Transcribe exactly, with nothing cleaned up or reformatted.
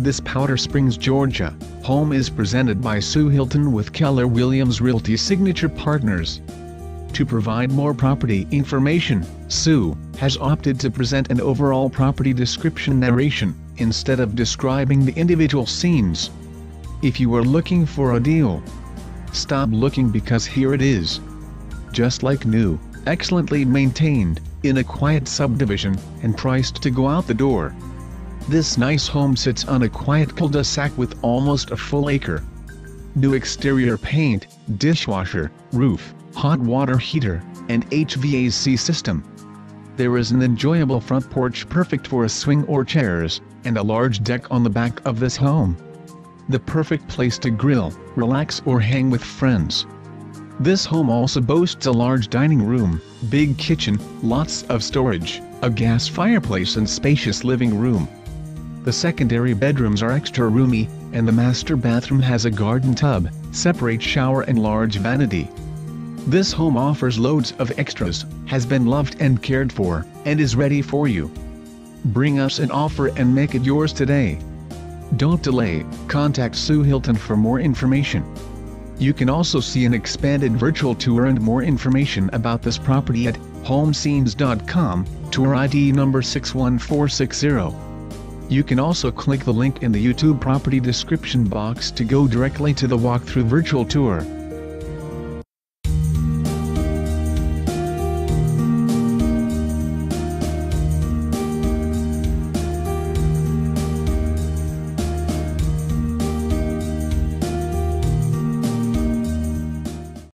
This Powder Springs, Georgia, home is presented by Sue Hilton with Keller Williams Realty Signature Partners. To provide more property information, Sue has opted to present an overall property description narration, instead of describing the individual scenes. If you are looking for a deal, stop looking, because here it is. Just like new, excellently maintained, in a quiet subdivision, and priced to go out the door. This nice home sits on a quiet cul-de-sac with almost a full acre. New exterior paint, dishwasher, roof, hot water heater, and H V A C system. There is an enjoyable front porch perfect for a swing or chairs, and a large deck on the back of this home. The perfect place to grill, relax, or hang with friends. This home also boasts a large dining room, big kitchen, lots of storage, a gas fireplace, and spacious living room. The secondary bedrooms are extra roomy, and the master bathroom has a garden tub, separate shower, and large vanity. This home offers loads of extras, has been loved and cared for, and is ready for you. Bring us an offer and make it yours today. Don't delay, contact Sue Hilton for more information. You can also see an expanded virtual tour and more information about this property at home scenes dot com, tour I D number six one four six zero. You can also click the link in the YouTube property description box to go directly to the walkthrough virtual tour.